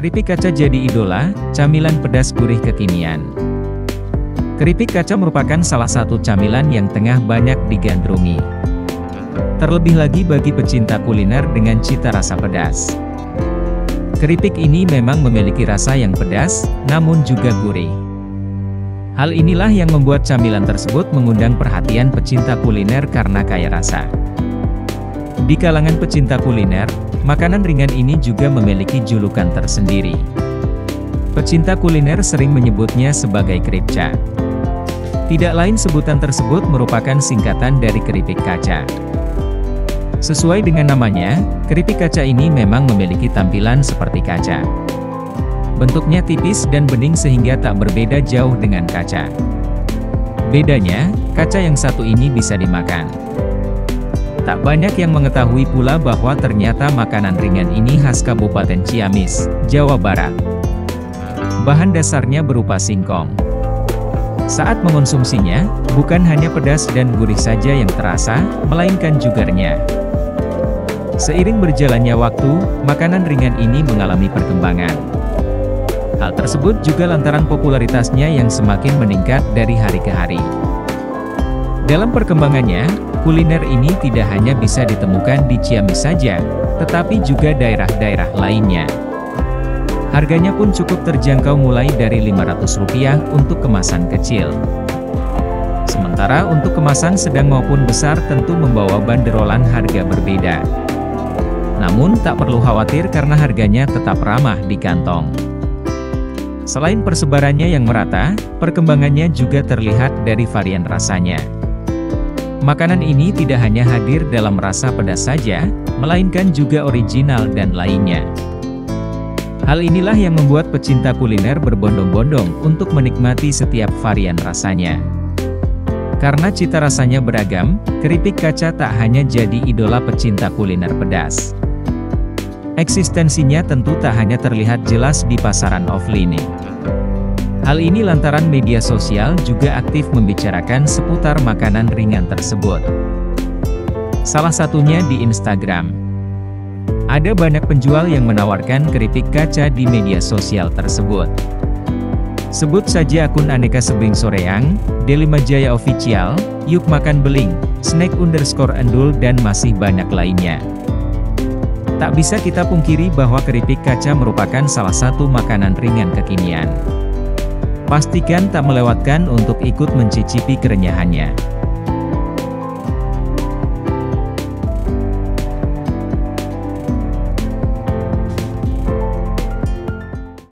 Keripik kaca jadi idola, camilan pedas gurih kekinian. Keripik kaca merupakan salah satu camilan yang tengah banyak digandrungi. Terlebih lagi bagi pecinta kuliner dengan cita rasa pedas. Keripik ini memang memiliki rasa yang pedas, namun juga gurih. Hal inilah yang membuat camilan tersebut mengundang perhatian pecinta kuliner karena kaya rasa. Di kalangan pecinta kuliner, makanan ringan ini juga memiliki julukan tersendiri. Pecinta kuliner sering menyebutnya sebagai kripca. Tidak lain sebutan tersebut merupakan singkatan dari keripik kaca. Sesuai dengan namanya, keripik kaca ini memang memiliki tampilan seperti kaca. Bentuknya tipis dan bening sehingga tak berbeda jauh dengan kaca. Bedanya, kaca yang satu ini bisa dimakan. Tak banyak yang mengetahui pula bahwa ternyata makanan ringan ini khas Kabupaten Ciamis, Jawa Barat. Bahan dasarnya berupa singkong. Saat mengonsumsinya, bukan hanya pedas dan gurih saja yang terasa, melainkan jugarnya. Seiring berjalannya waktu, makanan ringan ini mengalami perkembangan. Hal tersebut juga lantaran popularitasnya yang semakin meningkat dari hari ke hari. Dalam perkembangannya, kuliner ini tidak hanya bisa ditemukan di Ciamis saja, tetapi juga daerah-daerah lainnya. Harganya pun cukup terjangkau mulai dari Rp500 untuk kemasan kecil. Sementara untuk kemasan sedang maupun besar tentu membawa banderolan harga berbeda. Namun tak perlu khawatir karena harganya tetap ramah di kantong. Selain persebarannya yang merata, perkembangannya juga terlihat dari varian rasanya. Makanan ini tidak hanya hadir dalam rasa pedas saja, melainkan juga original dan lainnya. Hal inilah yang membuat pecinta kuliner berbondong-bondong untuk menikmati setiap varian rasanya. Karena cita rasanya beragam, keripik kaca tak hanya jadi idola pecinta kuliner pedas. Eksistensinya tentu tak hanya terlihat jelas di pasaran offline. Hal ini lantaran media sosial juga aktif membicarakan seputar makanan ringan tersebut. Salah satunya di Instagram. Ada banyak penjual yang menawarkan keripik kaca di media sosial tersebut. Sebut saja akun Aneka Sebing Soreang, Delima Jaya Official, Yuk Makan Beling, Snack Underscore Endul dan masih banyak lainnya. Tak bisa kita pungkiri bahwa keripik kaca merupakan salah satu makanan ringan kekinian. Pastikan tak melewatkan untuk ikut mencicipi kerenyahannya.